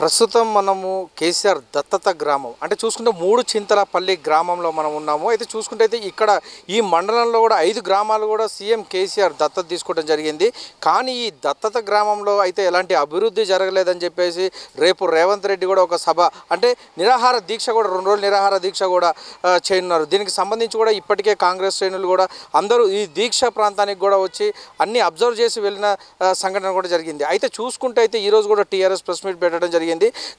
ప్రస్తుతం మనము కేసీఆర్ దత్తత గ్రామం అంటే చూసుకుంటే మూడు చింతలపల్లి గ్రామంలో మనం ఉన్నాము. అయితే చూసుకుంటే అయితే ఇక్కడ ఈ మండలంలో కూడా 5 గ్రామాలు కూడా సీఎం కేసీఆర్ దత్తత తీసుకోవడం జరిగింది. కానీ ఈ దత్తత గ్రామంలో అయితే ఎలాంటి అభివృద్ధి జరగలేదని చెప్పేసి రేపు రేవంత్ రెడ్డి కూడా ఒక సభ అంటే నిరాహార దీక్ష కూడా 2 రోజులు నిరాహార దీక్ష కూడా చేయనున్నారు. దీనికి సంబంధించి కూడా ఇప్పటికే కాంగ్రెస్ శ్రేణులు కూడా అందరూ ఈ దీక్ష ప్రాంతానికి కూడా వచ్చి అన్ని అబ్జర్వ్ చేసి వెళ్ళిన సంఘటన కూడా జరిగింది. అయితే చూసుకుంటే అయితే ఈరోజు కూడా టీఆర్ఎస్ ప్రెస్ మీట్ పెట్టడం జరిగింది.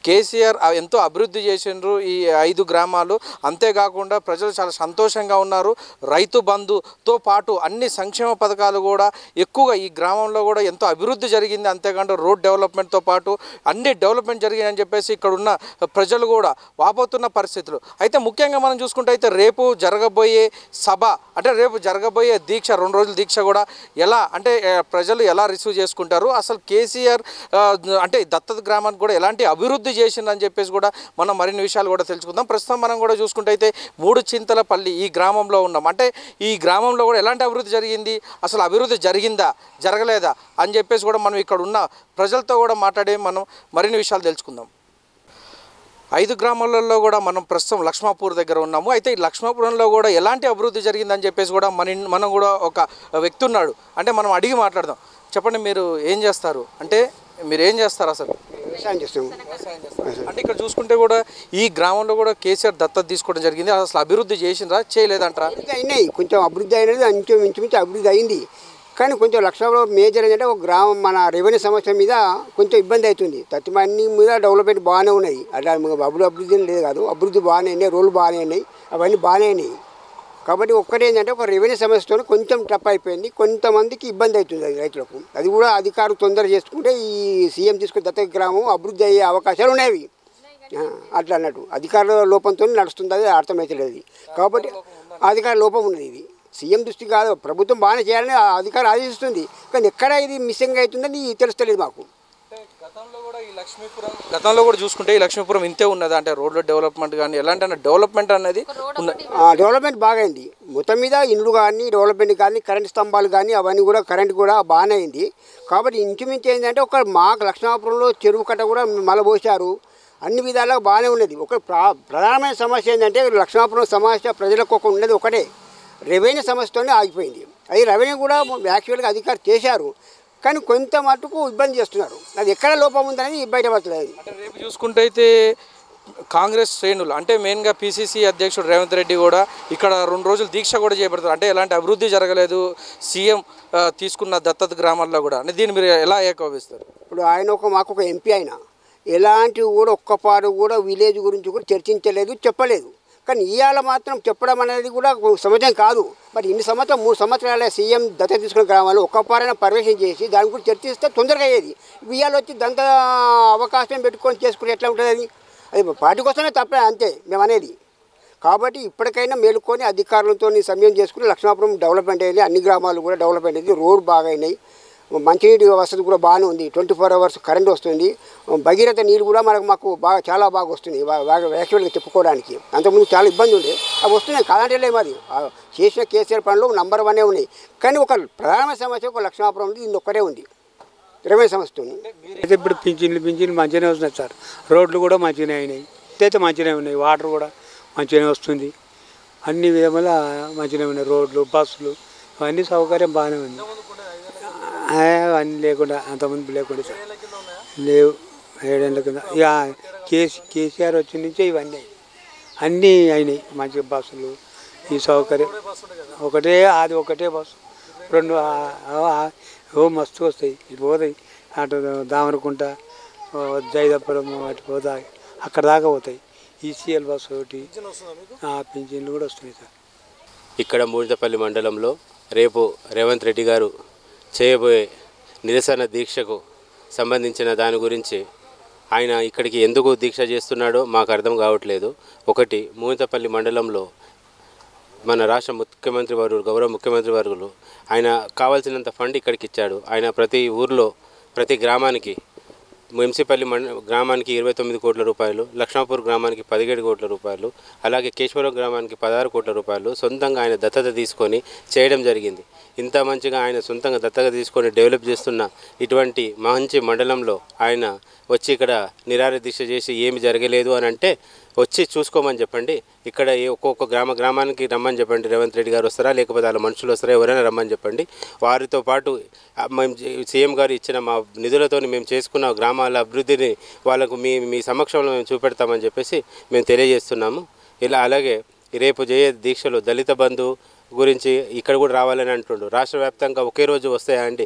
కేసీఆర్ ఎంతో అభివృద్ధి చేసినారు ఈ 5 గ్రామాలు. అంతేకాకుండా ప్రజలు చాలా సంతోషంగా ఉన్నారు. రైతు బంధుతో పాటు అన్ని సంక్షేమ పథకాలు కూడా ఎక్కువగా ఈ గ్రామంలో కూడా ఎంతో అభివృద్ధి జరిగింది. అంతేకాకుండా రోడ్ డెవలప్మెంట్తో పాటు అన్ని డెవలప్మెంట్ జరిగిందని చెప్పేసి ఇక్కడ ఉన్న ప్రజలు కూడా వాపోతున్న పరిస్థితులు. అయితే ముఖ్యంగా మనం చూసుకుంటే అయితే రేపు జరగబోయే సభ అంటే రేపు జరగబోయే దీక్ష 2 రోజుల దీక్ష కూడా ఎలా అంటే ప్రజలు ఎలా రిసీవ్ చేసుకుంటారు, అసలు కేసీఆర్ అంటే దత్తత గ్రామానికి కూడా ఎలాంటి అభివృద్ధి చేసిందని చెప్పేసి కూడా మనం మరిన్ని విషయాలు కూడా తెలుసుకుందాం. ప్రస్తుతం మనం కూడా చూసుకుంటే అయితే మూడు చింతలపల్లి ఈ గ్రామంలో ఉన్నాం. అంటే ఈ గ్రామంలో కూడా ఎలాంటి అభివృద్ధి జరిగింది, అసలు అభివృద్ధి జరిగిందా జరగలేదా అని చెప్పేసి కూడా మనం ఇక్కడ ఉన్న ప్రజలతో కూడా మాట్లాడే మనం మరిన్ని విషయాలు తెలుసుకుందాం. 5 గ్రామాలలో కూడా మనం ప్రస్తుతం లక్ష్మాపూర్ దగ్గర ఉన్నాము. అయితే ఈ లక్ష్మాపురంలో కూడా ఎలాంటి అభివృద్ధి జరిగిందని చెప్పేసి కూడా మనం కూడా ఒక వ్యక్తి ఉన్నాడు. అంటే మనం అడిగి మాట్లాడదాం. చెప్పండి, మీరు ఏం చేస్తారు, అంటే మీరు ఏం చేస్తారు అసలు? అంటే ఇక్కడ చూసుకుంటే కూడా ఈ గ్రామంలో కూడా కేసీఆర్ దత్తత తీసుకోవడం జరిగింది. అసలు అభివృద్ధి చేసినరా చేయలేదంటారా? అయినాయి, కొంచెం అభివృద్ధి అయినది, అంచెం ఇంచుమించి అభివృద్ధి అయింది. కానీ కొంచెం లక్ష్మీలో మేజర్ ఏంటంటే ఒక గ్రామం మన రెవెన్యూ సమస్య మీద కొంచెం ఇబ్బంది అవుతుంది. తత్వం అన్ని మీద డెవలప్మెంట్ బాగానే ఉన్నాయి. అట్లా అభివృద్ధి లేదు కాదు, అభివృద్ధి బాగానే అయినాయి, రోడ్లు బాగానే అయినాయి, అవన్నీ బాగానే అయినాయి. కాబట్టి ఒక్కటేంటంటే ఒక రెవెన్యూ సమస్యతో కొంచెం టఫ్ అయిపోయింది. కొంతమందికి ఇబ్బంది అవుతుంది, అది రైతులకు. అది కూడా అధికారులు తొందర చేసుకుంటే ఈ సీఎం తీసుకున్న దత్తత గ్రామం అభివృద్ధి అయ్యే అవకాశాలు ఉన్నాయి. అట్లా అన్నట్టు అధికారుల లోపంతో నడుస్తుంది, అది అర్థమవుతుంది. కాబట్టి అధికార లోపం ఉన్నది. ఇది సీఎం దృష్టి కాదు, ప్రభుత్వం బాగానే చేయాలని అధికారులు ఆదేశిస్తుంది. కానీ ఎక్కడ ఇది మిస్సింగ్ అవుతుందని తెలుస్తలేదు మాకు. గతంలో కూడా చూసుకుంటే ఈ లక్ష్మీపురం ఇంతే ఉన్నది. అంటే రోడ్ల డెవలప్మెంట్ కానీ ఎలాంటి డెవలప్మెంట్ అనేది డెవలప్మెంట్ బాగైంది. మొత్తం మీద ఇండ్లు కానీ డెవలప్మెంట్ కానీ కరెంట్ స్తంభాలు కానీ అవన్నీ కూడా కరెంట్ కూడా బాగానే అయింది. కాబట్టి ఇంచుమించి ఏంటంటే ఒక మాకు లక్ష్మీపురంలో చెరువు కట్ట కూడా మలబోసారు, అన్ని విధాలుగా బాగానే ఉన్నది. ఒక ప్రధానమైన సమస్య ఏంటంటే లక్ష్మీపురం సమస్య ప్రజలకు ఒక ఉన్నది ఒకటే, రెవెన్యూ సమస్యతోనే ఆగిపోయింది. అది రెవెన్యూ కూడా యాక్చువల్గా అధికారులు చేశారు, కానీ కొంత మటుకు ఇబ్బంది చేస్తున్నారు. అది ఎక్కడ లోపం ఉందనేది బయటపడలేదు. రేపు చూసుకుంటే అయితే కాంగ్రెస్ శ్రేణులు అంటే మెయిన్గా పీసీసీ అధ్యక్షుడు రేవంత్ రెడ్డి కూడా ఇక్కడ 2 రోజులు దీక్ష కూడా చేపడతారు. అంటే ఎలాంటి అభివృద్ధి జరగలేదు సీఎం తీసుకున్న దత్తత గ్రామాల్లో కూడా అంటే దీన్ని మీరు ఎలా ఏకోపిస్తారు? ఇప్పుడు ఆయన మాకు ఒక ఎంపీ, ఆయన ఎలాంటి కూడా ఒక్కపాటు కూడా విలేజ్ గురించి కూడా చర్చించలేదు, చెప్పలేదు. కానీ ఇవాళ మాత్రం చెప్పడం అనేది కూడా సమాజం కాదు. మరి ఇన్ని సంవత్సరం 3 సంవత్సరాల సీఎం దత్తత తీసుకున్న గ్రామాలు ఒక్కపారైనా పర్యవేక్షణ చేసి దాని గురించి చర్చిస్తే తొందరగా అయ్యేది. ఇవాళ వచ్చి దంత అవకాశం పెట్టుకొని చేసుకుంటే ఎట్లా ఉంటుంది? అది అది పార్టీ కోసమే తప్ప, అంతే మేము అనేది. కాబట్టి ఇప్పటికైనా మేలుకొని అధికారులతో సమయం చేసుకుని లక్ష్మాపురం డెవలప్మెంట్ అయింది, అన్ని గ్రామాలు కూడా డెవలప్మెంట్ అయింది, రోడ్ బాగా అయినాయి, మంచినీటి వసతి కూడా బాగానే ఉంది, 24 hours కరెంట్ వస్తుంది, భగీరథ నీరు కూడా మాకు బాగా చాలా బాగా వస్తుంది. యాక్చువల్గా చెప్పుకోవడానికి అంతకుముందు చాలా ఇబ్బంది ఉంది, అవి వస్తున్నాయి కాదంటే లేదు. మరి చేసిన కేసీఆర్ పనులు నంబర్ 1 ఉన్నాయి. కానీ ఒక ప్రధాన సమస్య ఒక లక్ష్మాపురం ఇది ఒక్కటే ఉంది, రెవెన్యూ సమస్య. అయితే ఇప్పుడు పింఛన్లు మంచిగానే వస్తున్నాయి సార్, రోడ్లు కూడా మంచిగానే అయినాయి, అయితే మంచిగానే ఉన్నాయి, వాటర్ కూడా మంచిగానే వస్తుంది, అన్ని విధములా మంచిగానే ఉన్నాయి, రోడ్లు బస్సులు అవన్నీ సౌకర్యం బాగానే ఉంది. అన్నీ లేకుండా అంతమంది లేకుండా సార్ లేవు, 7 ఏళ్ళ కింద కేసీఆర్ వచ్చి నుంచే ఇవన్నీ అన్నీ అయినాయి. మంచి బస్సులు ఈ సౌకర్యం ఒకటే బస్సు 2 ఓ మస్తు వస్తాయి, ఇటు పోతాయి, అటు దామనుకుంటా జైదపురం అటు పోతాయి, అక్కడ దాకా పోతాయి. ఈసీఎల్ బస్సు ఒకటి, పింఛన్లు కూడా వస్తున్నాయి సార్. ఇక్కడ మూడితపల్లి మండలంలో రేపు రేవంత్ రెడ్డి గారు చేయబోయే నిరసన దీక్షకు సంబంధించిన దాని గురించి ఆయన ఇక్కడికి ఎందుకు దీక్ష చేస్తున్నాడో మాకు అర్థం కావట్లేదు. ఒకటి, మూతపల్లి మండలంలో మన రాష్ట్ర ముఖ్యమంత్రి వర్గులు, గౌరవ ముఖ్యమంత్రి వర్గులు ఆయన కావాల్సినంత ఫండ్ ఇక్కడికి ఇచ్చాడు. ఆయన ప్రతి ఊర్లో ప్రతి గ్రామానికి ఎంసీపల్లి గ్రామానికి 29 కోట్ల రూపాయలు, లక్ష్మాపూర్ గ్రామానికి 17 కోట్ల రూపాయలు, అలాగే కేశవరం గ్రామానికి 16 కోట్ల రూపాయలు సొంతంగా ఆయన దత్తత తీసుకొని చేయడం జరిగింది. ఇంత మంచిగా ఆయన సొంతంగా దత్తత తీసుకొని డెవలప్ చేస్తున్న ఇటువంటి మంచి మండలంలో ఆయన వచ్చి ఇక్కడ నిరాహార దీక్ష చేసి ఏమీ జరగలేదు అని అంటే వచ్చి చూసుకోమని చెప్పండి. ఇక్కడ ఒక్కొక్క గ్రామానికి రమ్మని చెప్పండి. రేవంత్ రెడ్డి గారు వస్తారా, లేకపోతే వాళ్ళ మనుషులు వస్తారా, ఎవరైనా రమ్మని చెప్పండి. వారితో పాటు మేము సీఎం గారు ఇచ్చిన మా నిధులతో మేము చేసుకున్న గ్రామాల అభివృద్ధిని వాళ్ళకు మీ సమక్షంలో మేము చూపెడతామని చెప్పేసి మేము తెలియజేస్తున్నాము. ఇలా అలాగే రేపు జయ దీక్షలు దళిత బంధు గురించి ఇక్కడ కూడా రావాలని అంటుండు. రాష్ట్ర వ్యాప్తంగా ఒకే రోజు వస్తాయా అండి?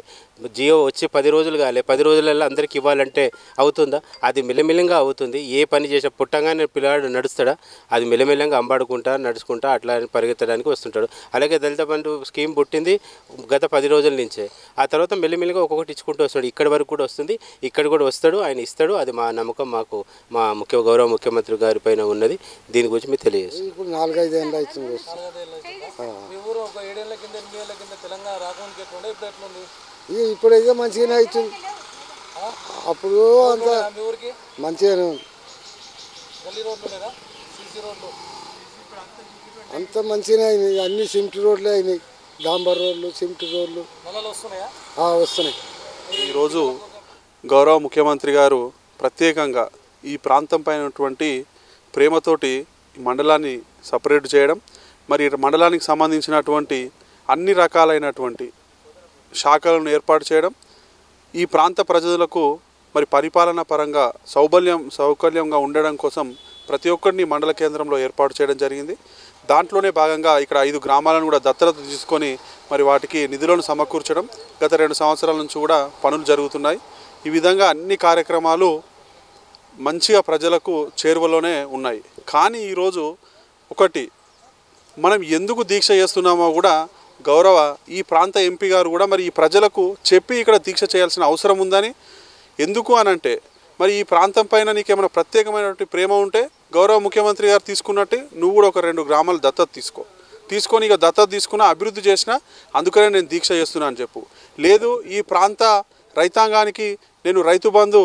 జియో వచ్చి 10 రోజులు కాలే, 10 రోజులలో అందరికీ ఇవ్వాలంటే అవుతుందా? అది మెల్లమెల్లంగా అవుతుంది. ఏ పని చేసే పుట్టంగానే పిల్లవాడు నడుస్తాడా? అది మెల్లమెల్లంగా అంబాడుకుంటా నడుచుకుంటా అట్లా పరిగెత్తడానికి వస్తుంటాడు. అలాగే దళిత బంధు స్కీమ్ పుట్టింది గత 10 రోజుల నుంచే. ఆ తర్వాత మెల్లమెల్లిగా ఒక్కొక్కటి ఇచ్చుకుంటూ వస్తాడు. ఇక్కడ వరకు కూడా వస్తుంది, ఇక్కడ కూడా వస్తాడు, ఆయన ఇస్తాడు. అది మా నమ్మకం, మాకు మా గౌరవ ముఖ్యమంత్రి గారి పైన ఉన్నది. దీని గురించి మీరు తెలియజేస్తాం. 4-5 ఏళ్ళు ఇప్పుడైతే మంచిగానే అవుతుంది. అప్పుడు అంత మంచిగానే ఉంది, అంత మంచిగానే అయినాయి. అన్ని సిమెంట్ రోడ్లే అయినాయి, డాంబర్ రోడ్లు, సిమెంట్ రోడ్లు వస్తున్నాయి. ఈరోజు గౌరవ ముఖ్యమంత్రి గారు ప్రత్యేకంగా ఈ ప్రాంతం పైన ఉన్నటువంటి ప్రేమతోటి మండలాన్ని సపరేట్ చేయడం, మరి మండలానికి సంబంధించినటువంటి అన్ని రకాలైనటువంటి శాఖలను ఏర్పాటు చేయడం, ఈ ప్రాంత ప్రజలకు మరి పరిపాలన పరంగా సౌకర్యంగా ఉండడం కోసం ప్రతి ఒక్కరిని మండల కేంద్రంలో ఏర్పాటు చేయడం జరిగింది. దాంట్లోనే భాగంగా ఇక్కడ 5 గ్రామాలను కూడా దత్తత తీసుకొని మరి వాటికి నిధులను సమకూర్చడం గత 2 సంవత్సరాల నుంచి కూడా పనులు జరుగుతున్నాయి. ఈ విధంగా అన్ని కార్యక్రమాలు మంచిగా ప్రజలకు చేరువలోనే ఉన్నాయి. కానీ ఈరోజు ఒకటి మనం ఎందుకు దీక్ష చేస్తున్నామో కూడా గౌరవ ఈ ప్రాంత ఎంపీ గారు కూడా మరి ఈ ప్రజలకు చెప్పి ఇక్కడ దీక్ష చేయాల్సిన అవసరం ఉందని. ఎందుకు అనంటే మరి ఈ ప్రాంతం పైన నీకేమైనా ప్రత్యేకమైనటువంటి ప్రేమ ఉంటే గౌరవ ముఖ్యమంత్రి గారు తీసుకున్నట్టు నువ్వు కూడా 2 గ్రామాలు దత్తత తీసుకొని ఇక దత్తత తీసుకున్న అభివృద్ధి చేసిన అందుకనే నేను దీక్ష చేస్తున్నా అని చెప్పు. లేదు, ఈ ప్రాంత రైతాంగానికి నేను రైతు బంధు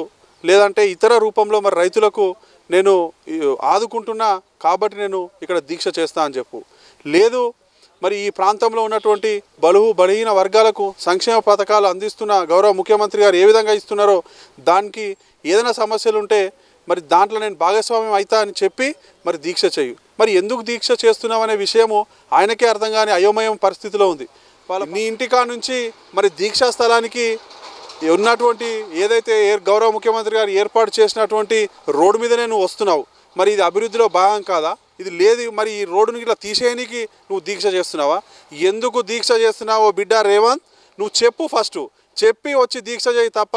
లేదంటే ఇతర రూపంలో మరి రైతులకు నేను ఆదుకుంటున్నా కాబట్టి నేను ఇక్కడ దీక్ష చేస్తా అని చెప్పు. లేదు, మరి ఈ ప్రాంతంలో ఉన్నటువంటి బలహీన వర్గాలకు సంక్షేమ పథకాలు అందిస్తున్న గౌరవ ముఖ్యమంత్రి గారు ఏ విధంగా ఇస్తున్నారో దానికి ఏదైనా సమస్యలు ఉంటే మరి దాంట్లో నేను భాగస్వామ్యం అవుతా అని చెప్పి మరి దీక్ష చేయు. మరి ఎందుకు దీక్ష చేస్తున్నాం అనే విషయము ఆయనకే అర్థం కాని అయోమయం పరిస్థితిలో ఉంది. వాళ్ళ మీ ఇంటికా నుంచి మరి దీక్షా స్థలానికి ఉన్నటువంటి ఏదైతే గౌరవ ముఖ్యమంత్రి గారు ఏర్పాటు చేసినటువంటి రోడ్డు మీదనే నువ్వు వస్తున్నావు. మరి ఇది అభివృద్ధిలో భాగం కాదా? ఇది లేదు. మరి ఈ రోడ్డుని ఇట్లా తీసేయడానికి నువ్వు దీక్ష చేస్తున్నావా? ఎందుకు దీక్ష చేస్తున్నావో బిడ్డ రేవంత్ నువ్వు చెప్పు. ఫస్ట్ చెప్పి వచ్చి దీక్ష చేయి తప్ప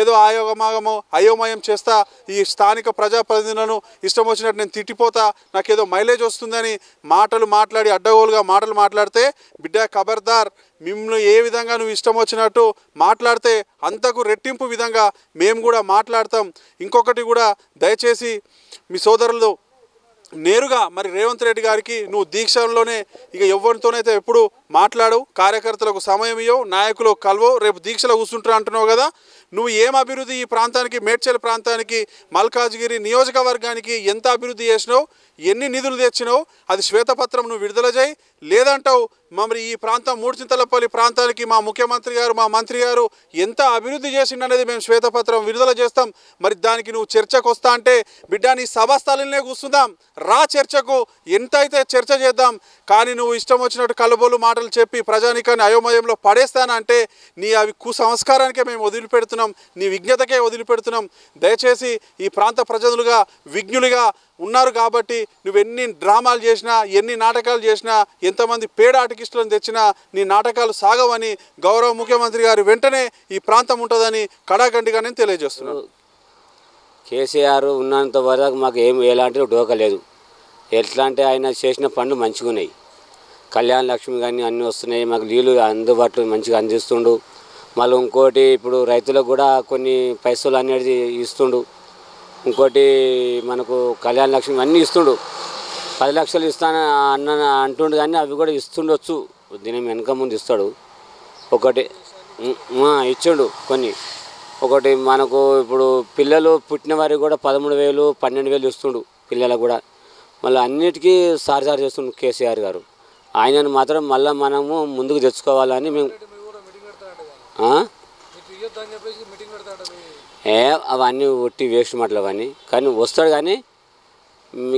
ఏదో ఆయోగమాగమో అయోమయం చేస్తా ఈ స్థానిక ప్రజాప్రతినిధులను ఇష్టం వచ్చినట్టు నేను తిట్టిపోతా, నాకేదో మైలేజ్ వస్తుందని మాటలు మాట్లాడి అడ్డగోలుగా మాటలు మాట్లాడితే బిడ్డ ఖబర్దార్, మిమ్మల్ని ఏ విధంగా నువ్వు ఇష్టం వచ్చినట్టు మాట్లాడితే అంతకు రెట్టింపు విధంగా మేము కూడా మాట్లాడతాం. ఇంకొకటి కూడా దయచేసి మీ సోదరులు నేరుగా మరి రేవంత్ రెడ్డి గారికి నువ్వు దీక్షలోనే ఇక ఎవరితోనైతే ఎప్పుడు మాట్లాడవు, కార్యకర్తలకు సమయం ఇవ్వవు, నాయకులు కలవో, రేపు దీక్షలో కూర్చుంటారు అంటున్నావు కదా. నువ్వు ఏం అభివృద్ధి ఈ ప్రాంతానికి, మేడ్చల్ ప్రాంతానికి, మల్కాజ్గిరి నియోజకవర్గానికి ఎంత అభివృద్ధి చేసినావు, ఎన్ని నిధులు తెచ్చినావు, అది శ్వేతపత్రం నువ్వు విడుదల చేయి. లేదంటావు మరి ఈ ప్రాంతం మూడుచింతలపల్లి ప్రాంతానికి మా ముఖ్యమంత్రి గారు మా మంత్రి గారు ఎంత అభివృద్ధి చేసిండనేది మేము శ్వేతపత్రం విడుదల చేస్తాం. మరి దానికి నువ్వు చర్చకు వస్తా అంటే బిడ్డ నీ సభాస్థలంలోనే కూర్చుందాం, రా చర్చకు, ఎంత అయితే చర్చ చేద్దాం. కానీ నువ్వు ఇష్టం వచ్చినట్టు కలబోలు మాటలు చెప్పి ప్రజానికాన్ని అయోమయంలో పడేస్తానంటే నీ అవి కుసంస్కారానికే మేము వదిలిపెడుతున్నాం, నీ విజ్ఞతకే వదిలిపెడుతున్నాం. దయచేసి ఈ ప్రాంత ప్రజలుగా విజ్ఞులుగా ఉన్నారు కాబట్టి నువ్వు ఎన్ని డ్రామాలు చేసినా, ఎన్ని నాటకాలు చేసినా, ఎంతమంది పేడ ఆర్టిస్టులను తెచ్చినా నీ నాటకాలు సాగవని గౌరవ ముఖ్యమంత్రి గారు వెంటనే ఈ ప్రాంతం ఉంటుందని కడాఖండిగా నేను తెలియజేస్తున్నాను. కేసీఆర్ ఉన్నంత వరకు మాకు ఏం ఎలాంటి డోకలేదు. ఎట్లా అంటే ఆయన చేసిన పనులు మంచిగా ఉన్నాయి, కళ్యాణ లక్ష్మి కానీ అన్నీ వస్తున్నాయి, మాకు నీళ్ళు అందుబాటులో మంచిగా అందిస్తుండు. మళ్ళీ ఇంకోటి ఇప్పుడు రైతులకు కూడా కొన్ని పైసలు అనేది ఇస్తుండు. ఇంకోటి మనకు కళ్యాణ లక్ష్మి అన్నీ ఇస్తుండు, 10 లక్షలు ఇస్తాను అన్న అంటుండు, కానీ అవి కూడా ఇస్తుండొచ్చు, దీని వెనక ముందు ఇస్తాడు. ఒకటి ఇచ్చిండు కొన్ని, మనకు ఇప్పుడు పిల్లలు పుట్టిన వారికి కూడా 13000 12000 ఇస్తుండు పిల్లలకు కూడా మళ్ళీ అన్నిటికీ సార్జార్ చేస్తున్నారు కేసీఆర్ గారు. ఆయనను మాత్రం మళ్ళీ మనము ముందుకు తెచ్చుకోవాలని మేము అవన్నీ ఒట్టి వేస్ట్ మాటలవన్నీ కానీ వస్తాడు. కానీ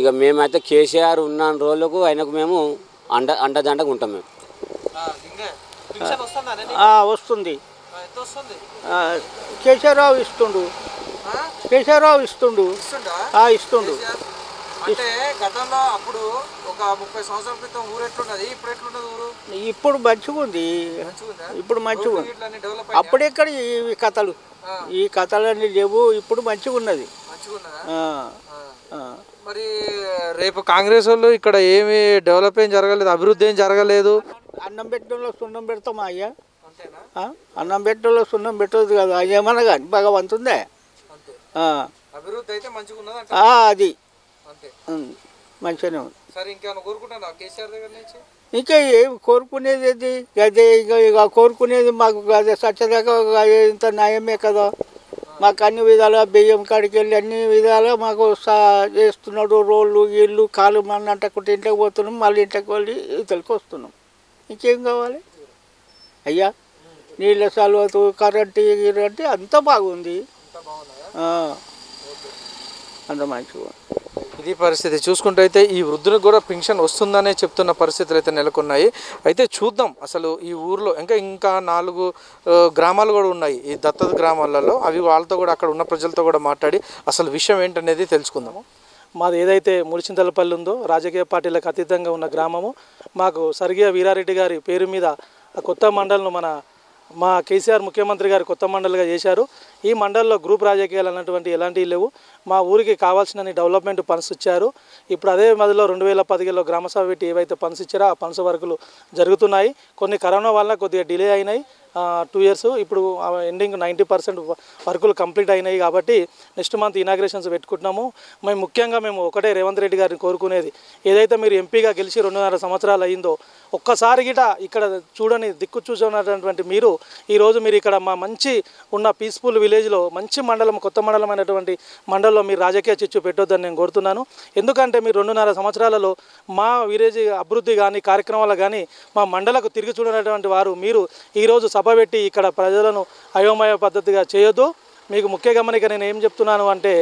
ఇక మేమైతే కేసీఆర్ ఉన్న రోజులకు ఆయనకు మేము అండదండగా ఉంటాం. మేము వస్తుంది కేసీఆర్రావు ఇస్తుండు ఇస్తుండు. అంటే గతంలో అప్పుడు ఒక 30 సంవత్సరాల క్రితం ఊరు ఎట్లున్నది, ఇప్పుడు ఎట్లున్నది ఊరు? ఇప్పుడు మంచిగా ఉంది, ఇప్పుడు మంచిగా ఉంది. అప్పుడు ఎక్కడ ఈ కథలు అన్నీ లేవు. ఇప్పుడు మంచిగా ఉన్నది. మరి రేపు కాంగ్రెస్ వాళ్ళు ఇక్కడ ఏమి డెవలప్ ఏం జరగలేదు, అభివృద్ధి ఏం జరగలేదు. అన్నం పెట్టడంలో సున్నం పెడతామా అయ్యా? అన్నం పెట్టడంలో సున్నం పెట్టదు కదా ఏమన్నా కానీ భగవంతుందే. అది మంచిగానే ఉంది. ఇంకా ఏం కోరుకునేది? అది అదే ఇక కోరుకునేది మాకు అదే సచ్చదాకా ఇంత న్యాయమే కదా. మాకు అన్ని విధాలుగా బియ్యం కాడికి వెళ్ళి అన్ని విధాలుగా మాకు చేస్తున్నాడు. రోళ్ళు ఇళ్ళు కాలు మన అంటకుంటే ఇంటికి పోతున్నాం, మళ్ళీ ఇంటికి వెళ్ళి ఇతలకి వస్తున్నాం. ఇంకేం కావాలి అయ్యా? నీళ్ళ సలవతు కరెంటు గిరంటే అంతా బాగుంది, అంత మంచిగా. ఇది పరిస్థితి చూసుకుంటే అయితే ఈ వృద్ధులకు కూడా పెన్షన్ వస్తుందనే చెప్తున్న పరిస్థితులు అయితే నెలకొన్నాయి. అయితే చూద్దాం అసలు ఈ ఊర్లో ఇంకా 4 గ్రామాలు కూడా ఉన్నాయి ఈ దత్తత గ్రామాలలో. అవి వాళ్ళతో కూడా అక్కడ ఉన్న ప్రజలతో కూడా మాట్లాడి అసలు విషయం ఏంటనేది తెలుసుకుందాము. మాది ఏదైతే ముడిచింతలపల్లి ఉందో రాజకీయ పార్టీలకు అతీతంగా ఉన్న గ్రామము. మాకు సరిగా వీరారెడ్డి గారి పేరు మీద కొత్త మండలను మా కేసీఆర్ ముఖ్యమంత్రి గారు కొత్త మండలిగా చేశారు. ఈ మండలిలో గ్రూప్ రాజకీయాలు అన్నటువంటి ఎలాంటివి లేవు. మా ఊరికి కావాల్సిన డెవలప్మెంట్ ఫండ్స్ ఇచ్చారు. ఇప్పుడు అదే మధ్యలో 2017లో గ్రామసభ పెట్టి ఏవైతే ఫండ్స్ ఇచ్చారో ఆ ఫండ్స్ వర్కులు జరుగుతున్నాయి. కొన్ని కరోనా వల్ల కొద్దిగా డిలే అయినాయి 2 years. ఇప్పుడు ఎండింగ్ 90% వర్కులు కంప్లీట్ అయినాయి కాబట్టి నెక్స్ట్ మంత్ ఇనాగ్రేషన్స్ పెట్టుకుంటున్నాము. ముఖ్యంగా మేము ఒకటే రేవంత్ రెడ్డి గారిని కోరుకునేది, ఏదైతే మీరు ఎంపీగా గెలిచి 2.5 సంవత్సరాలు అయ్యిందో ఒక్కసారి గిట ఇక్కడ చూడని దిక్కు చూసినటువంటి మీరు ఈరోజు మీరు ఇక్కడ మా మంచి ఉన్న పీస్ఫుల్ విలేజ్లో మంచి మండలం కొత్త మండలం అయినటువంటి మండలంలో మీరు రాజకీయ చిచ్చు పెట్టొద్దని నేను కోరుతున్నాను. ఎందుకంటే మీరు 2.5 సంవత్సరాలలో మా విలేజ్ అభివృద్ధి కానీ కార్యక్రమాలు కానీ మా మండలకు తిరిగి చూడనటువంటి వారు మీరు. ఈరోజు సభ పెట్టి ఇక్కడ ప్రజలను అయోమయ పద్ధతిగా చేయొద్దు. మీకు ముఖ్య గమనిక నేను ఏం చెప్తున్నాను అంటే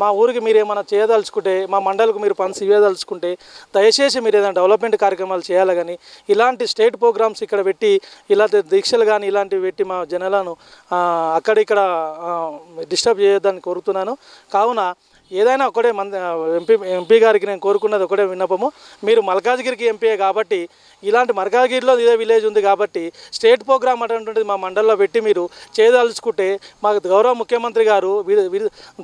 మా ఊరికి మీరు ఏమైనా చేయదలుచుకుంటే, మా మండలకు మీరు ఫండ్స్ ఇవ్వదలుచుకుంటే దయచేసి మీరు ఏదైనా డెవలప్మెంట్ కార్యక్రమాలు చేయాలి. కానీ ఇలాంటి స్టేట్ ప్రోగ్రామ్స్ ఇక్కడ పెట్టి ఇలాంటి దీక్షలు కానీ ఇలాంటివి పెట్టి మా జనాలను అక్కడిక్కడ డిస్టర్బ్ చేయొద్దని కోరుతున్నాను. కావున ఏదైనా ఒకటే ఎంపీ గారికి నేను కోరుకున్నది ఒకటే విన్నపము, మీరు మల్కాజ్గిరికి ఎంపీయే కాబట్టి ఇలాంటి మల్కాజ్గిరిలో ఇదే విలేజ్ ఉంది కాబట్టి స్టేట్ ప్రోగ్రామ్ అటువంటిది మా మండల్లో పెట్టి మీరు చేయదలుచుకుంటే మాకు గౌరవ ముఖ్యమంత్రి గారు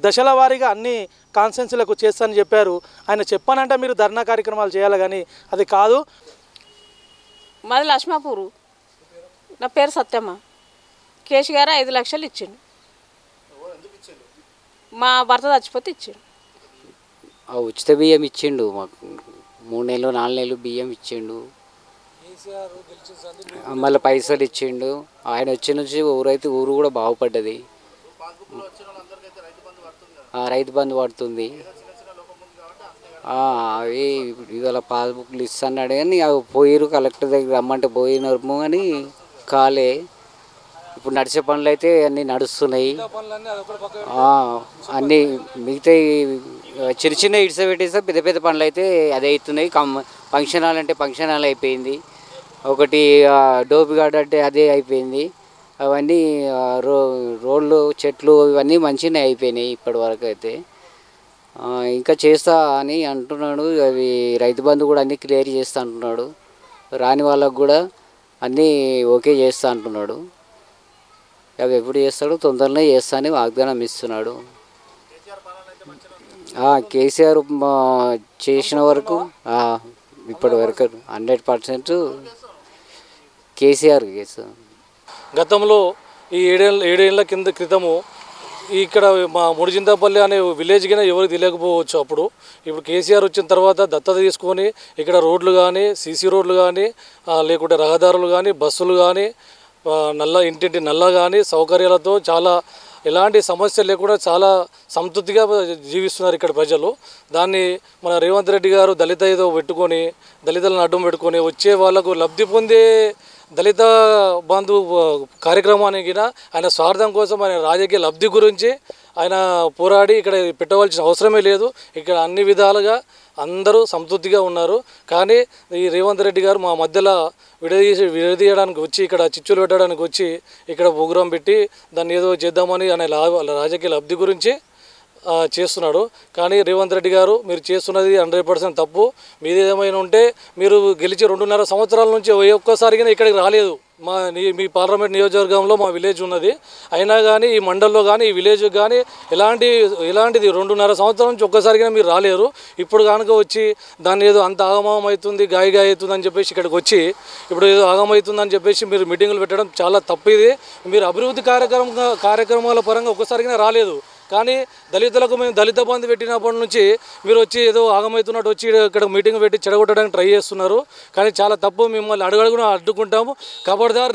దశల వారీగా అన్ని కాన్సెన్స్లకు చేస్తానని చెప్పారు. ఆయన చెప్పానంటే మీరు ధర్నా కార్యక్రమాలు చేయాలి కానీ అది కాదు. మాది లక్ష్మాపూరు. నా పేరు సత్యమ్మ. కేసీ గారు 5 లక్షలు ఇచ్చిండు. మా భర్త చచ్చిపోతే ఇచ్చిండు. ఉచిత బియ్యం ఇచ్చిండు మాకు. 3 నెలలు 4 నెలలు బియ్యం ఇచ్చిండు. మళ్ళీ పైసలు ఇచ్చిండు. ఆయన వచ్చి నుంచి ఊరైతే ఊరు కూడా బాగుపడ్డది. రైతు బంధు పడుతుంది. అవి ఇవాళ పాస్బుక్లు ఇస్తాడు కానీ అవి పోయిరు. కలెక్టర్ దగ్గర రమ్మంటే పోయినము కానీ కాలే. ఇప్పుడు నడిచే పనులు అయితే అన్నీ నడుస్తున్నాయి. అన్నీ మిగతా చిన్న చిన్న ఇడిస పెట్టేస్తే పెద్ద పెద్ద పనులు అయితే అదే అవుతున్నాయి. ఫంక్షన్ హాల్ అంటే ఫంక్షన్ హాల్ అయిపోయింది. ఒకటి డోపిగాడ్ అంటే అదే అయిపోయింది. అవన్నీ రోడ్లు చెట్లు ఇవన్నీ మంచిగానే అయిపోయినాయి ఇప్పటి వరకు అయితే. ఇంకా చేస్తా అని అంటున్నాడు. అవి రైతు బంధు కూడా అన్నీ క్లియర్ చేస్తా అంటున్నాడు. రాని వాళ్ళకు కూడా అన్నీ ఓకే చేస్తా అంటున్నాడు. అవి ఎప్పుడు చేస్తాడు? తొందరనే చేస్తా అని వాగ్దానం ఇస్తున్నాడు. కేసీఆర్ చేసిన వరకు ఇప్పటి వరకు 100% కేసీఆర్ కేసు. గతంలో ఈ 7 ఏళ్ళ కింద క్రితము ఇక్కడ మా ముడిచింతపల్లి అనే విలేజ్ కన్నా ఎవరికి తెలియకపోవచ్చు అప్పుడు. ఇప్పుడు కేసీఆర్ వచ్చిన తర్వాత దత్తత తీసుకొని ఇక్కడ రోడ్లు కానీ సీసీ రోడ్లు కానీ లేకుంటే రహదారులు కానీ బస్సులు కానీ నల్ల ఇంటింటి నల్ల కానీ సౌకర్యాలతో చాలా ఎలాంటి సమస్య లేకుండా చాలా సంతృప్తిగా జీవిస్తున్నారు ఇక్కడ ప్రజలు. దాన్ని మన రేవంత్ రెడ్డి గారు దళిత ఏదో పెట్టుకొని దళితులను అడ్డం పెట్టుకొని వచ్చే వాళ్ళకు లబ్ధి పొందే దళిత బంధు కార్యక్రమానికి ఆయన స్వార్థం కోసం ఆయన రాజకీయ లబ్ధి గురించి ఆయన పోరాడి ఇక్కడ పెట్టవలసిన అవసరమే లేదు. ఇక్కడ అన్ని విధాలుగా అందరూ సంతృప్తిగా ఉన్నారు. కానీ ఈ రేవంత్ రెడ్డి గారు మా మధ్యలో విడదీయడానికి వచ్చి ఇక్కడ చిచ్చులు పెట్టడానికి వచ్చి ఇక్కడ ప్రోగ్రాం పెట్టి దాన్ని ఏదో చేద్దామని ఆయన రాజకీయ లబ్ధి గురించి చేస్తున్నాడు. కానీ రేవంత్ రెడ్డి గారు మీరు చేస్తున్నది 100% తప్పు. మీది ఏమైనా ఉంటే మీరు గెలిచి 2.5 సంవత్సరాల నుంచి ఒక్కసారిగా ఇక్కడికి రాలేదు. మీ పార్లమెంట్ నియోజకవర్గంలో మా విలేజ్ ఉన్నది, అయినా కానీ ఈ మండల్లో కానీ ఈ విలేజ్ కానీ ఎలాంటిది 2.5 సంవత్సరాల నుంచి ఒక్కసారిగా మీరు రాలేరు. ఇప్పుడు కనుక వచ్చి దాన్ని ఏదో అంత ఆగమం అవుతుంది గాయగా అవుతుంది అని చెప్పేసి ఇక్కడికి వచ్చి ఇప్పుడు ఏదో ఆగమవుతుందని చెప్పేసి మీరు మీటింగులు పెట్టడం చాలా తప్పిది. మీరు అభివృద్ధి కార్యక్రమాల పరంగా ఒక్కసారిగా రాలేదు. కానీ దళితులకు మేము దళిత బంధు పెట్టినప్పటి నుంచి మీరు వచ్చి ఏదో ఆగమవుతున్నట్టు వచ్చి ఇక్కడ మీటింగ్ పెట్టి చెడగొట్టడానికి ట్రై చేస్తున్నారు. కానీ చాలా తప్పు. మిమ్మల్ని అడుగడుగున అడ్డుకుంటాము. కబడ్దార్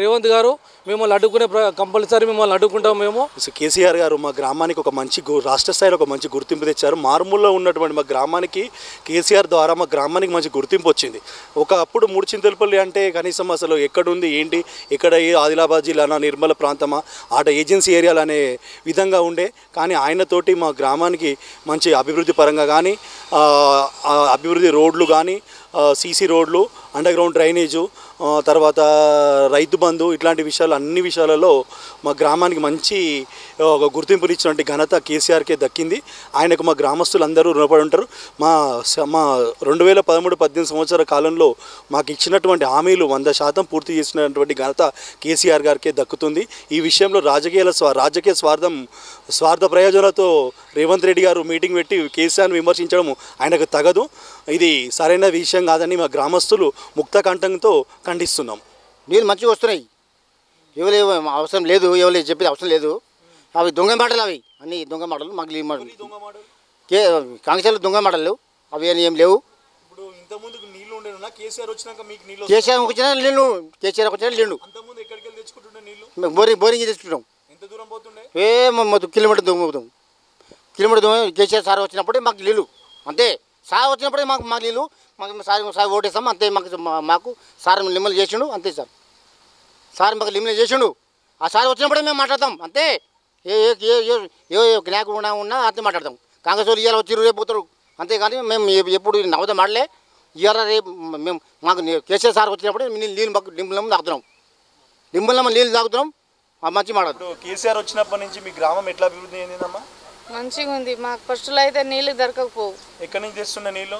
రేవంత్ గారు మిమ్మల్ని అడ్డుకునే కంపల్సరీ మిమ్మల్ని అడ్డుకుంటాము. మేము కేసీఆర్ గారు మా గ్రామానికి ఒక మంచి రాష్ట్ర స్థాయిలో ఒక మంచి గుర్తింపు తెచ్చారు. మారుమూలలో ఉన్నటువంటి మా గ్రామానికి కేసీఆర్ ద్వారా మా గ్రామానికి మంచి గుర్తింపు వచ్చింది. ఒకప్పుడు మూడు చింతలపల్లి అంటే కనీసం అసలు ఎక్కడుంది ఏంటి ఎక్కడ ఏ ఆదిలాబాద్ జిల్లానా నిర్మల ప్రాంతమా ఆట ఏజెన్సీ ఏరియాలు అనే విధంగా ఉండే. కానీ ఆయనతోటి మా గ్రామానికి మంచి అభివృద్ధి పరంగా కానీ అభివృద్ధి రోడ్లు కానీ సీసీ రోడ్లు అండర్గ్రౌండ్ డ్రైనేజు తర్వాత రైతు బంధు ఇట్లాంటి విషయాలు అన్ని విషయాలలో మా గ్రామానికి మంచి ఒక గుర్తింపునిచ్చినటువంటి ఘనత కేసీఆర్కే దక్కింది. ఆయనకు మా గ్రామస్తులందరూ రుణపడి ఉంటారు. మా 2013-14 సంవత్సర కాలంలో మాకు ఇచ్చినటువంటి హామీలు 100% పూర్తి చేసినటువంటి ఘనత కేసీఆర్ గారికే దక్కుతుంది. ఈ విషయంలో రాజకీయ స్వార్థ ప్రయోజనాలతో రేవంత్ రెడ్డి గారు మీటింగ్ పెట్టి కేసీఆర్ను విమర్శించడం ఆయనకు తగదు. ఇది సరైన విషయం కాదని మా గ్రామస్తులు ముక్త కంఠంతో ఖండిస్తున్నాం. నీళ్ళు మంచిగా వస్తున్నాయి, ఎవరు అవసరం లేదు, ఎవరు చెప్పేది అవసరం లేదు. అవి దొంగ మాటలు, అవి అన్ని దొంగ మాటలు. మాకు కాంగ్రెస్లో దొంగ మాటలు అవి అని ఏం లేవు. కేసీఆర్ వచ్చినా నీళ్ళు, కేసీఆర్ వచ్చినా నీళ్ళు, బోరింగ్ తెచ్చుకుంటాం. ఏ 1 కిలోమీటర్ దొంగ పోతాం, కిలోమీటర్ దొంగ. కేసీఆర్ సార్ వచ్చినప్పుడే మాకు నీళ్ళు, అంతే. సార్ వచ్చినప్పుడే మాకు నీళ్ళు, మాకు సార్ ఓటేస్తాం, అంతే. మాకు సార్ లిమ్మలు చేసిండు, అంతే. సార్ మాకు లిమ్మలు చేసిండు. ఆ సార్ వచ్చినప్పుడే మేము మాట్లాడతాం, అంతే. ఏ జ్ఞాకుండా ఉన్నా అంతే మాట్లాడతాం. కాంగ్రెస్ వాళ్ళు ఇవాళ వచ్చి రేపు పోతారు, అంతేకాని మేము ఎప్పుడు నవ్వుతా మాడలే. ఇవాళ రేపు మేము మాకు కేసీఆర్ సార్ వచ్చినప్పుడే నీళ్ళు మాకు లింబులమ్మ తాగుతున్నాం, లింబులమ్మ నీళ్ళు తాగుతున్నాం, మంచి మాట్లాడుతున్నాం. కేసీఆర్ వచ్చినప్పటి నుంచి మీ గ్రామం ఎట్లా అభివృద్ధి అయిందమ్మా? మంచిగా ఉంది. మాకు ఫస్ట్లో అయితే నీళ్ళు దొరకకపోవు. ఎక్కడి నుంచి తెస్తున్నా నీళ్ళు?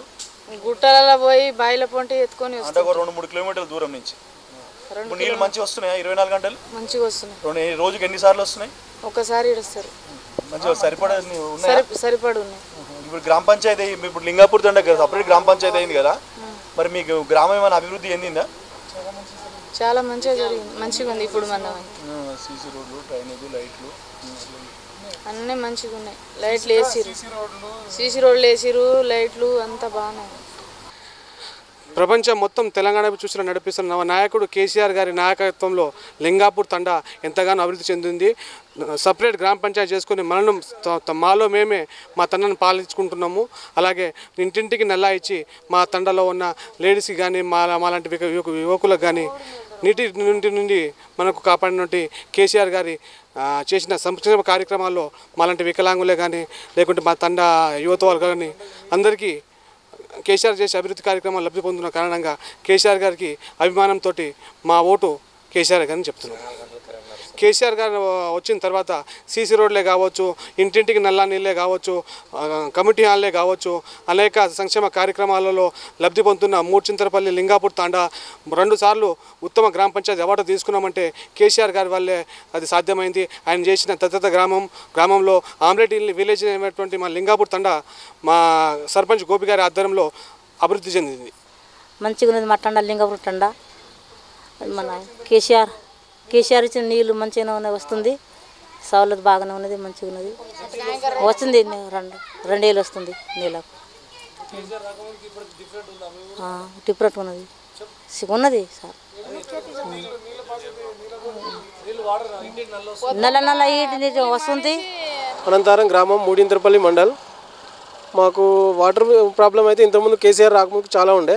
గుట్టలలో పోయి బాయిల పొంటి ఎత్తుకొని వస్తాం, 2-3 కిలోమీటర్ల దూరం నుంచి. నీళ్ళు మంచిగా వస్తున్నాయా? 24 గంటలు మంచిగా వస్తున్నాయి. రోజుకి ఎన్నిసార్లు వస్తున్నాయి? ఒకసారి వస్తారు, మంచిగా సరిపడు. ఇప్పుడు గ్రామ పంచాయతీ, ఇప్పుడు లింగాపూర్ తండ సపరేట్ గ్రామ పంచాయతీ అయింది కదా, మరి మీకు గ్రామం ఏమైనా అభివృద్ధి చెందిందా? చాలా మంచిగా జరిగింది, మంచిగా ఉంది. ఇప్పుడు మన సీసీ రోడ్లు, డ్రైనేజ్ లైట్లు అన్నీ మంచిగా ఉన్నాయి. లైట్లు వేసిరు, సీసీ రోడ్లు వేసిరు, లైట్లు అంతా బాగున్నాయి. ప్రపంచం మొత్తం తెలంగాణ చూసిన నడిపిస్తున్న నాయకుడు కేసీఆర్ గారి నాయకత్వంలో లింగాపూర్ తండా ఎంతగానో అభివృద్ధి చెందింది. సపరేట్ గ్రామ పంచాయతీ చేసుకుని మనను మాలో మేమే మా తండను పాలించుకుంటున్నాము. అలాగే ఇంటింటికి నల్లా ఇచ్చి మా తండలో ఉన్న లేడీస్కి కానీ మాలాంటి యువకులకు కానీ నీటి నుండి మనకు కాపాడినటువంటి కేసీఆర్ గారి చేసిన సంక్షేమ కార్యక్రమాల్లో మాలాంటి వికలాంగులే కానీ లేకుంటే మా తండ యువత వాళ్ళు కానీ అందరికీ కేసీఆర్ చేసే అభివృద్ధి కార్యక్రమాలు లబ్ధి పొందుతున్న కారణంగా కేసీఆర్ గారికి అభిమానంతో మా ఓటు కేసీఆర్ గారిని చెప్తున్నాం. కేసీఆర్ గారు వచ్చిన తర్వాత సీసీ రోడ్లే కావచ్చు, ఇంటింటికి నల్లా నీళ్ళే కావచ్చు, కమిటీ హాల్లే కావచ్చు, అనేక సంక్షేమ కార్యక్రమాలలో లబ్ధి పొందుతున్న మూడుచింతలపల్లి లింగాపూర్ తాండా 2 సార్లు ఉత్తమ గ్రామ పంచాయతీ అవార్డు తీసుకున్నామంటే కేసీఆర్ గారి వల్లే అది సాధ్యమైంది. ఆయన చేసిన గ్రామంలో ఆమ్లెట్ విలేజ్ అనేటువంటి మా లింగాపూర్ తాండా మా సర్పంచ్ గోపి గారి ఆధ్వర్యంలో అభివృద్ధి చెందింది. మంచిగా ఉన్నది మా తండా, లింగాపూర్ తండా. మన కేసీఆర్ ఇచ్చిన నీళ్ళు మంచిగానే వస్తుంది, సౌలత్ బాగానే ఉన్నది, మంచిగా ఉన్నది వస్తుంది. 2 ఏళ్ళు వస్తుంది నీళ్ళకు, డిఫరెంట్ ఉన్నది సార్. నల్ల నల్ల నీటి వస్తుంది అనంతరం గ్రామం మూడింతరపల్లి మండల్ మాకు వాటర్ ప్రాబ్లం అయితే ఇంత ముందు కేసీఆర్ రాకముందు చాలా ఉండే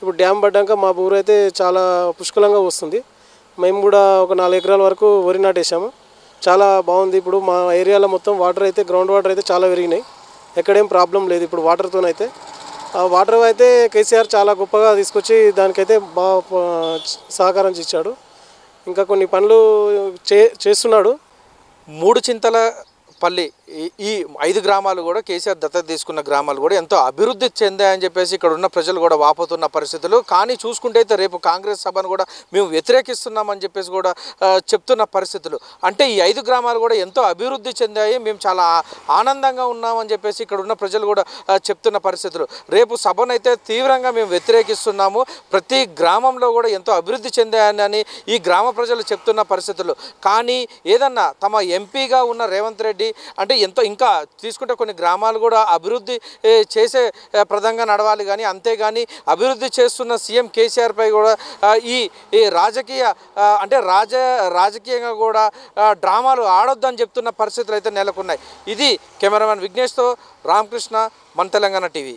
ఇప్పుడు డ్యామ్ పడ్డాక మా ఊరు అయితే చాలా పుష్కలంగా వస్తుంది మేము కూడా ఒక 4 ఎకరాల వరకు వరి నాటేశాము చాలా బాగుంది ఇప్పుడు మా ఏరియాలో మొత్తం వాటర్ అయితే గ్రౌండ్ వాటర్ అయితే చాలా పెరిగినాయి ఎక్కడేం ప్రాబ్లం లేదు ఇప్పుడు వాటర్ తోనే అయితే ఆ వాటర్ అయితే కేసీఆర్ చాలా గొప్పగా తీసుకొచ్చి దానికైతే సహకారం ఇచ్చాడు ఇంకా కొన్ని పనులు చేస్తున్నాడు మూడు చింతల పల్లి ఈ 5 గ్రామాలు కూడా కేసీఆర్ దత్తత తీసుకున్న గ్రామాలు కూడా ఎంతో అభివృద్ధి చెందాయని చెప్పేసి ఇక్కడ ఉన్న ప్రజలు కూడా వాపోతున్న పరిస్థితులు కానీ చూసుకుంటేతే రేపు కాంగ్రెస్ సభను కూడా మేము వ్యతిరేకిస్తున్నామని చెప్పేసి కూడా చెప్తున్న పరిస్థితులు అంటే ఈ 5 గ్రామాలు కూడా ఎంతో అభివృద్ధి చెందాయి మేము చాలా ఆనందంగా ఉన్నామని చెప్పేసి ఇక్కడ ఉన్న ప్రజలు కూడా చెప్తున్న పరిస్థితులు రేపు సభను అయితే తీవ్రంగా మేము వ్యతిరేకిస్తున్నాము ప్రతి గ్రామంలో కూడా ఎంతో అభివృద్ధి చెందాయని ఈ గ్రామ ప్రజలు చెప్తున్న పరిస్థితులు కానీ ఏదన్నా తమ ఎంపీగా ఉన్న రేవంత్ రెడ్డి అంటే ఎంతో ఇంకా తీసుకుంటే కొన్ని గ్రామాలు కూడా అభివృద్ధి చేసే ప్రదంగా నడవాలి కానీ అంతేగాని అభివృద్ధి చేస్తున్న సీఎం కేసీఆర్ పై కూడా ఈ రాజకీయ అంటే రాజకీయంగా కూడా డ్రామాలు ఆడొద్దని చెప్తున్న పరిస్థితులు అయితే నెలకొన్నాయి ఇది కెమెరామెన్ విఘ్నేష్తో రామకృష్ణ మన తెలంగాణ టీవీ